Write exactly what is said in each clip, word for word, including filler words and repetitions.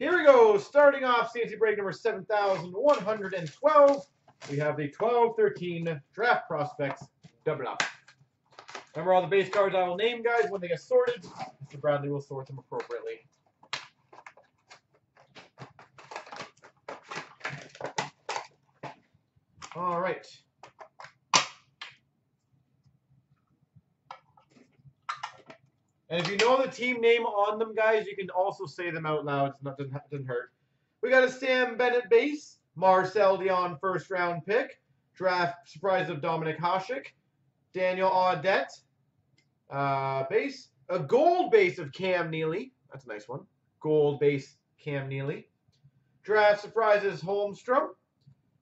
Here we go. Starting off C N C break number seven thousand one hundred twelve. We have the twelve thirteen Draft Prospects double up. Remember all the base cards I will name, guys, when they get sorted. Mister Bradley will sort them appropriately. All right. And if you know the team name on them, guys, you can also say them out loud. It doesn't, doesn't hurt. We got a Sam Bennett base, Marcel Dion first round pick, draft surprise of Dominic Hasek, Daniel Audette uh, base, a gold base of Cam Neely. That's a nice one. Gold base Cam Neely. Draft surprises Holmstrom,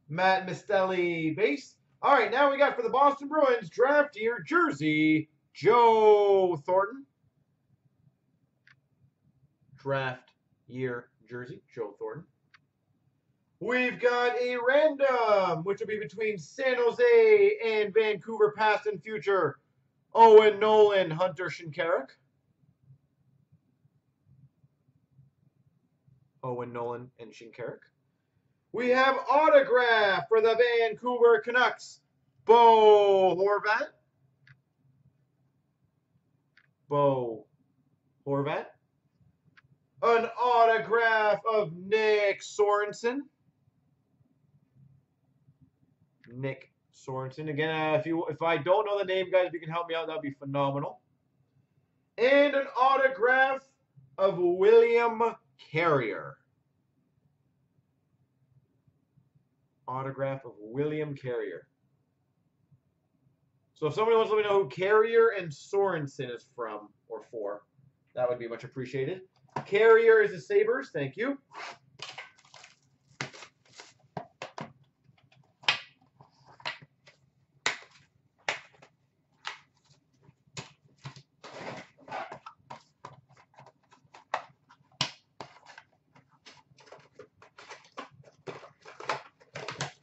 Matt Mistelli base. All right, now we got for the Boston Bruins draft year jersey, Joe Thornton. Draft year jersey, Joe Thornton. We've got a random, which will be between San Jose and Vancouver, past and future. Owen Nolan, Hunter Shinkaruk. Owen Nolan and Shinkaruk. We have autograph for the Vancouver Canucks, Bo Horvat. Bo Horvat. An autograph of Nick Sorensen. Nick Sorensen. Again, uh, if you if I don't know the name, guys, if you can help me out, that would be phenomenal. And an autograph of William Carrier. Autograph of William Carrier. So if somebody wants to let me know who Carrier and Sorensen is from or for, that would be much appreciated. Carrier is the Sabres. Thank you.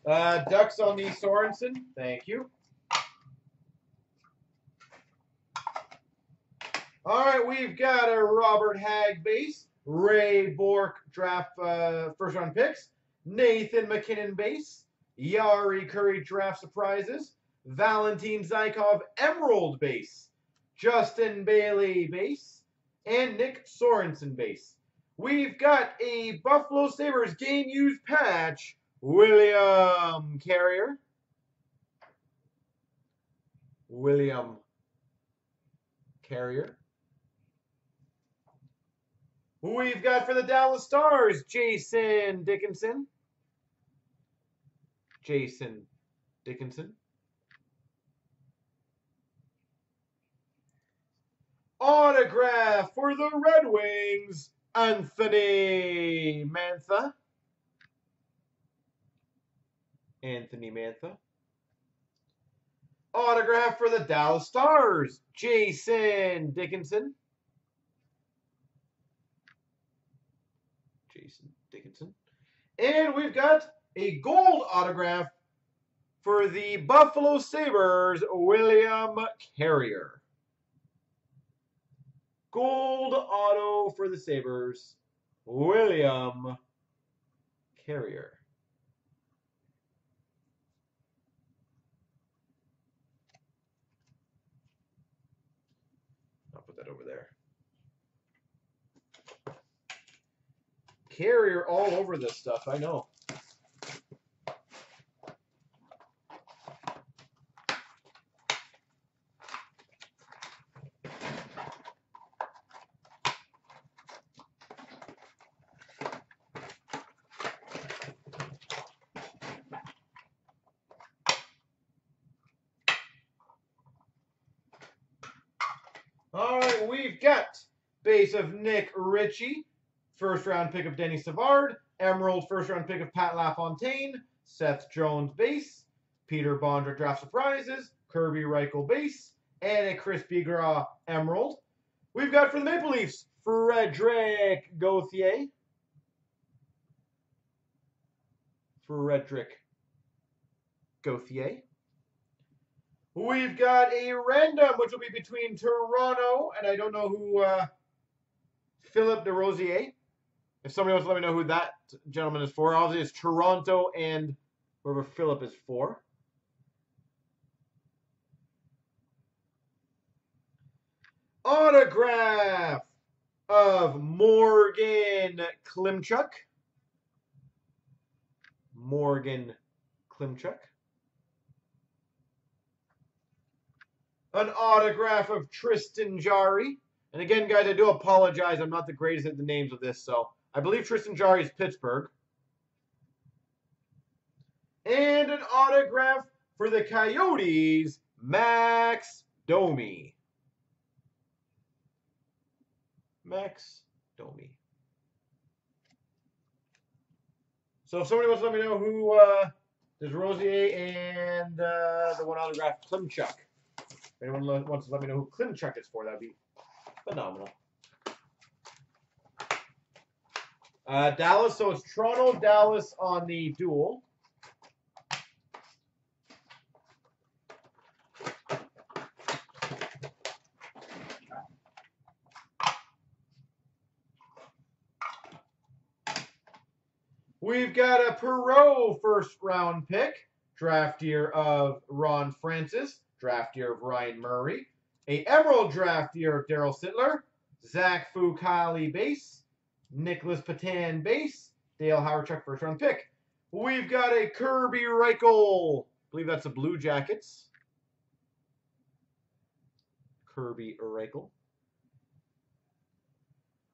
Uh, Ducks on the Sorensen. Thank you. All right, we've got a Robert Hagg base, Ray Bork draft uh, first-round picks, Nathan McKinnon base, Yari Curry draft surprises, Valentin Zykov emerald base, Justin Bailey base, and Nick Sorensen base. We've got a Buffalo Sabres game-used patch, William Carrier. William Carrier. We've got for the Dallas Stars, Jason Dickinson. Jason Dickinson. Autograph for the Red Wings, Anthony Mantha. Anthony Mantha. Autograph for the Dallas Stars, Jason Dickinson. Jason Dickinson. And we've got a gold autograph for the Buffalo Sabres, William Carrier. Gold auto for the Sabres, William Carrier. I'll put that over there. Carrier all over this stuff, I know. All right, we've got base of Nick Ritchie. First round pick of Denny Savard, emerald first round pick of Pat Lafontaine, Seth Jones base, Peter Bondra draft surprises, Kirby Reichel base, and a Chris Bigra emerald. We've got for the Maple Leafs, Frederick Gauthier. Frederick Gauthier. We've got a random, which will be between Toronto, and I don't know who, uh, Philip DeRosier. If somebody wants to let me know who that gentleman is for, obviously it's Toronto and whoever Philip is for. Autograph of Morgan Klimchuk. Morgan Klimchuk. An autograph of Tristan Jarry. And again, guys, I do apologize. I'm not the greatest at the names of this, so I believe Tristan Jarry is Pittsburgh. And an autograph for the Coyotes, Max Domi. Max Domi. So if somebody wants to let me know who uh, is Rosier and uh, the one autograph, Klimchuk. If anyone wants to let me know who Klimchuk is for, that would be phenomenal. Uh, Dallas, so it's Toronto, Dallas on the duel. We've got a Perreault first round pick, draft year of Ron Francis, draft year of Ryan Murray, a Emerald draft year of Daryl Sittler, Zach Fucali base, Nicholas Petan base, Dale Hawerchuk first round pick. We've got a Kirby Reichel, I believe that's the Blue Jackets. Kirby Reichel.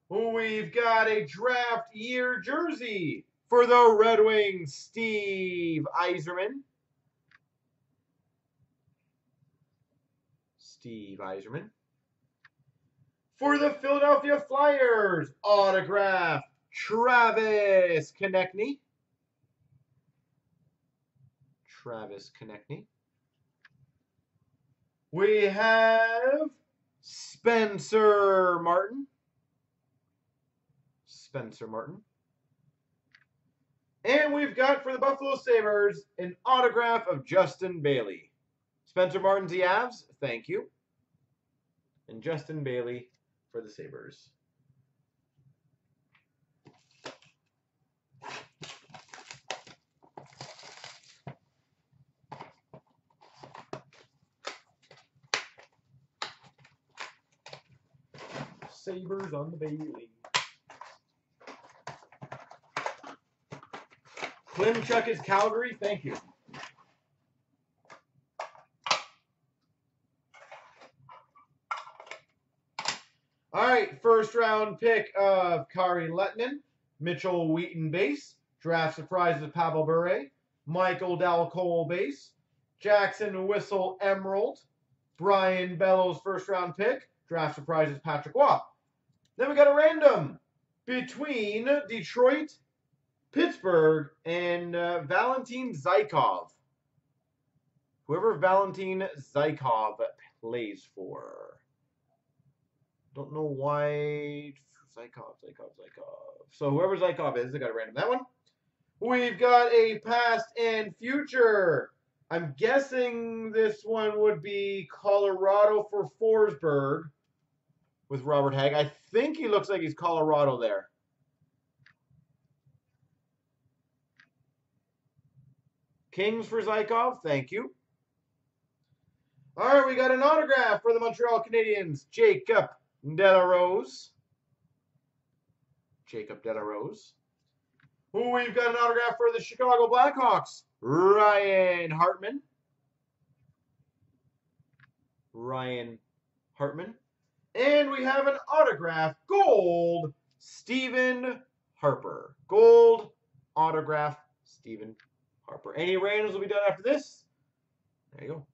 We've got a draft year jersey for the Red Wings, Steve Yzerman. Steve Yzerman. For the Philadelphia Flyers, autograph, Travis Konechny. Travis Konechny. We have Spencer Martin. Spencer Martin. And we've got for the Buffalo Sabres an autograph of Justin Bailey. Spencer Martin's the Avs, thank you. And Justin Bailey for the Sabres. Sabres on the Bailey. Klimchuk is Calgary, thank you. All right, first round pick of Kari Lehtinen, Mitchell Wheaton base, draft surprise of Pavel Bure, Michael Dalcol base, Jackson Whistle Emerald, Brian Bellows first round pick, draft surprise is Patrick Waugh. Then we got a random between Detroit, Pittsburgh, and uh, Valentin Zykov. Whoever Valentin Zykov plays for. Don't know why. Zykov, Zykov, Zykov. So whoever Zykov is, I got to random that one. We've got a past and future. I'm guessing this one would be Colorado for Forsberg with Robert Hagg. I think he looks like he's Colorado there. Kings for Zykov, thank you. All right, we got an autograph for the Montreal Canadiens, Jacob Delarose. Jacob Delarose. We've got an autograph for the Chicago Blackhawks, Ryan Hartman. Ryan Hartman. And we have an autograph, gold, Stephen Harper. Gold, autograph, Stephen Harper. Harper. Any randoms will be done after this. There you go.